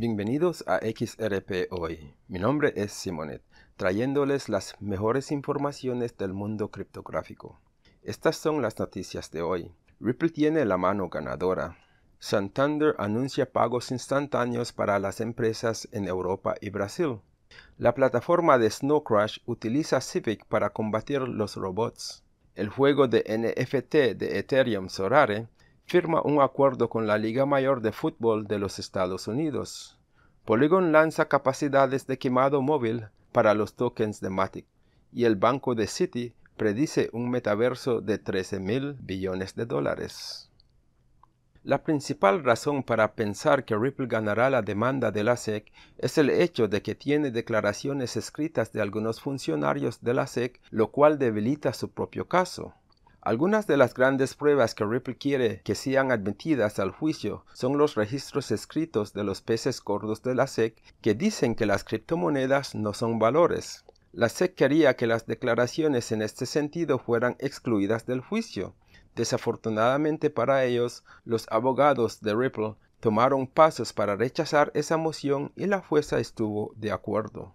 Bienvenidos a XRP hoy. Mi nombre es Simonet, trayéndoles las mejores informaciones del mundo criptográfico. Estas son las noticias de hoy. Ripple tiene la mano ganadora. Santander anuncia pagos instantáneos para las empresas en Europa y Brasil. La plataforma de Snow Crash utiliza Civic para combatir los robots. El juego de NFT de Ethereum Sorare firma un acuerdo con la Liga Mayor de Fútbol de los Estados Unidos. Polygon lanza capacidades de quemado móvil para los tokens de MATIC. Y el banco de Citi predice un metaverso de 13 mil billones de dólares. La principal razón para pensar que Ripple ganará la demanda de la SEC es el hecho de que tiene declaraciones escritas de algunos funcionarios de la SEC, lo cual debilita su propio caso. Algunas de las grandes pruebas que Ripple quiere que sean admitidas al juicio son los registros escritos de los peces gordos de la SEC que dicen que las criptomonedas no son valores. La SEC quería que las declaraciones en este sentido fueran excluidas del juicio. Desafortunadamente para ellos, los abogados de Ripple tomaron pasos para rechazar esa moción y la jueza estuvo de acuerdo.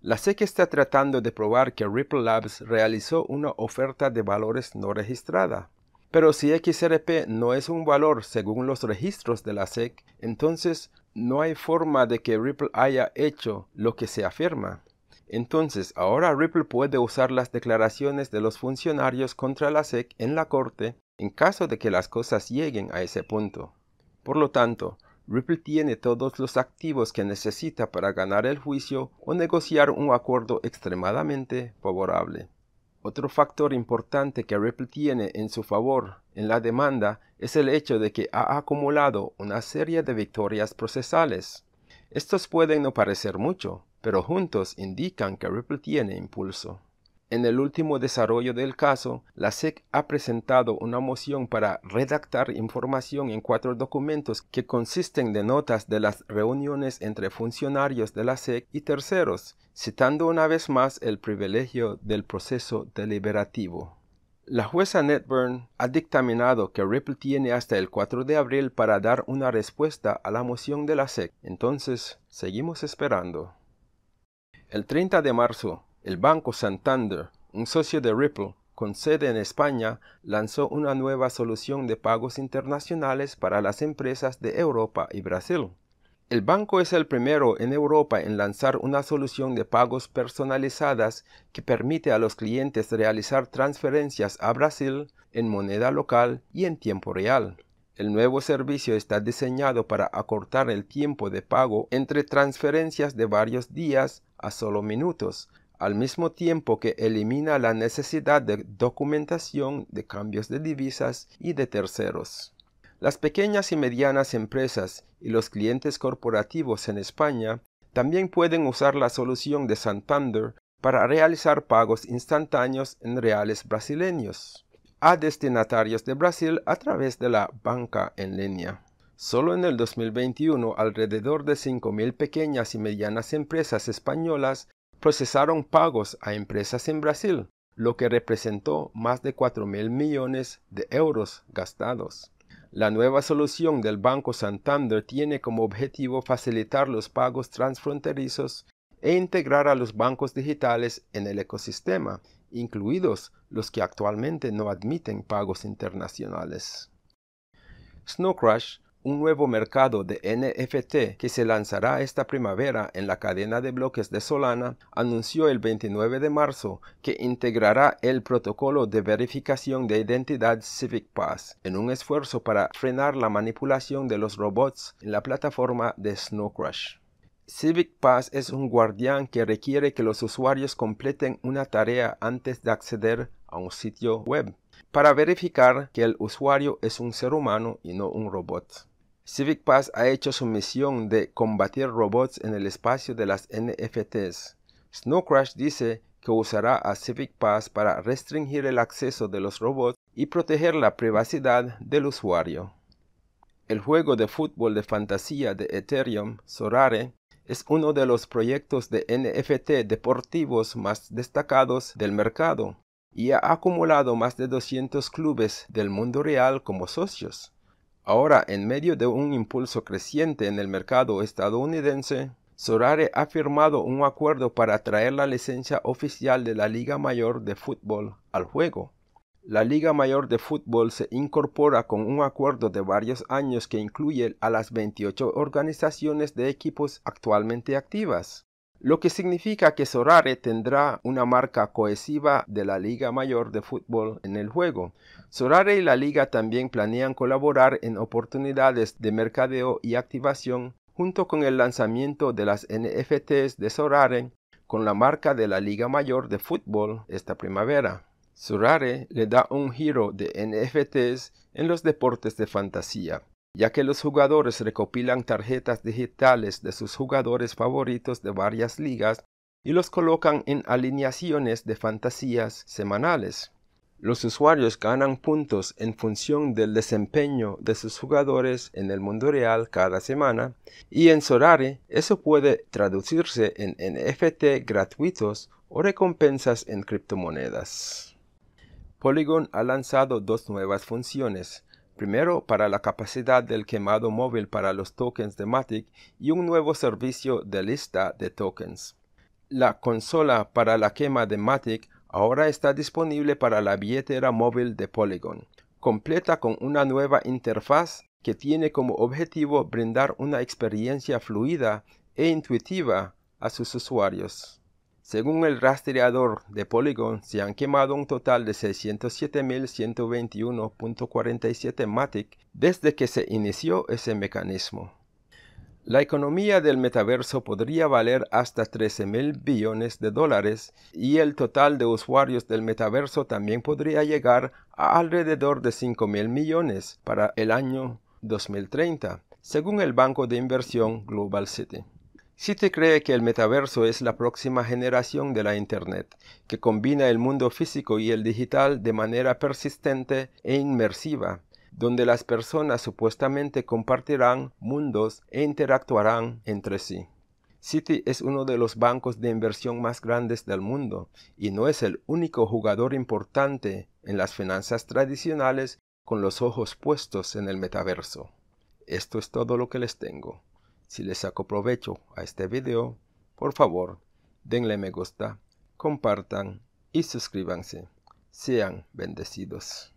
La SEC está tratando de probar que Ripple Labs realizó una oferta de valores no registrada. Pero si XRP no es un valor según los registros de la SEC, entonces no hay forma de que Ripple haya hecho lo que se afirma. Entonces ahora Ripple puede usar las declaraciones de los funcionarios contra la SEC en la corte en caso de que las cosas lleguen a ese punto. Por lo tanto, Ripple tiene todos los activos que necesita para ganar el juicio o negociar un acuerdo extremadamente favorable. Otro factor importante que Ripple tiene en su favor en la demanda es el hecho de que ha acumulado una serie de victorias procesales. Estos pueden no parecer mucho, pero juntos indican que Ripple tiene impulso. En el último desarrollo del caso, la SEC ha presentado una moción para redactar información en 4 documentos que consisten de notas de las reuniones entre funcionarios de la SEC y terceros, citando una vez más el privilegio del proceso deliberativo. La jueza Netburn ha dictaminado que Ripple tiene hasta el 4 de abril para dar una respuesta a la moción de la SEC, entonces seguimos esperando. El 30 de marzo, el Banco Santander, un socio de Ripple con sede en España, lanzó una nueva solución de pagos internacionales para las empresas de Europa y Brasil. El banco es el primero en Europa en lanzar una solución de pagos personalizadas que permite a los clientes realizar transferencias a Brasil en moneda local y en tiempo real. El nuevo servicio está diseñado para acortar el tiempo de pago entre transferencias de varios días a solo minutos, al mismo tiempo que elimina la necesidad de documentación de cambios de divisas y de terceros. Las pequeñas y medianas empresas y los clientes corporativos en España también pueden usar la solución de Santander para realizar pagos instantáneos en reales brasileños a destinatarios de Brasil a través de la banca en línea. Solo en el 2021, alrededor de 5.000 pequeñas y medianas empresas españolas procesaron pagos a empresas en Brasil, lo que representó más de 4.000 millones de euros gastados. La nueva solución del Banco Santander tiene como objetivo facilitar los pagos transfronterizos e integrar a los bancos digitales en el ecosistema, incluidos los que actualmente no admiten pagos internacionales. Snow Crash, un nuevo mercado de NFT que se lanzará esta primavera en la cadena de bloques de Solana, anunció el 29 de marzo que integrará el protocolo de verificación de identidad Civic Pass en un esfuerzo para frenar la manipulación de los robots en la plataforma de Snow Crash. Civic Pass es un guardián que requiere que los usuarios completen una tarea antes de acceder a un sitio web, para verificar que el usuario es un ser humano y no un robot. Civic Pass ha hecho su misión de combatir robots en el espacio de las NFTs. Snow Crash dice que usará a Civic Pass para restringir el acceso de los robots y proteger la privacidad del usuario. El juego de fútbol de fantasía de Ethereum, Sorare, es uno de los proyectos de NFT deportivos más destacados del mercado y ha acumulado más de 200 clubes del mundo real como socios. Ahora, en medio de un impulso creciente en el mercado estadounidense, Sorare ha firmado un acuerdo para traer la licencia oficial de la Liga Mayor de Fútbol al juego. La Liga Mayor de Fútbol se incorpora con un acuerdo de varios años que incluye a las 28 organizaciones de equipos actualmente activas, lo que significa que Sorare tendrá una marca cohesiva de la Liga Mayor de Fútbol en el juego. Sorare y la Liga también planean colaborar en oportunidades de mercadeo y activación junto con el lanzamiento de las NFTs de Sorare con la marca de la Liga Mayor de Fútbol esta primavera. Sorare le da un giro de NFTs en los deportes de fantasía, ya que los jugadores recopilan tarjetas digitales de sus jugadores favoritos de varias ligas y los colocan en alineaciones de fantasías semanales. Los usuarios ganan puntos en función del desempeño de sus jugadores en el mundo real cada semana, y en Sorare eso puede traducirse en NFT gratuitos o recompensas en criptomonedas. Polygon ha lanzado dos nuevas funciones. Primero, para la capacidad del quemado móvil para los tokens de MATIC y un nuevo servicio de lista de tokens. La consola para la quema de MATIC ahora está disponible para la billetera móvil de Polygon, completa con una nueva interfaz que tiene como objetivo brindar una experiencia fluida e intuitiva a sus usuarios. Según el rastreador de Polygon, se han quemado un total de 607.121.47 MATIC desde que se inició ese mecanismo. La economía del metaverso podría valer hasta $13 billones y el total de usuarios del metaverso también podría llegar a alrededor de $5 millones para el año 2030, según el banco de inversión Global Citi. Citi cree que el metaverso es la próxima generación de la Internet, que combina el mundo físico y el digital de manera persistente e inmersiva, donde las personas supuestamente compartirán mundos e interactuarán entre sí. Citi es uno de los bancos de inversión más grandes del mundo y no es el único jugador importante en las finanzas tradicionales con los ojos puestos en el metaverso. Esto es todo lo que les tengo. Si les saco provecho a este video, por favor, denle me gusta, compartan y suscríbanse. Sean bendecidos.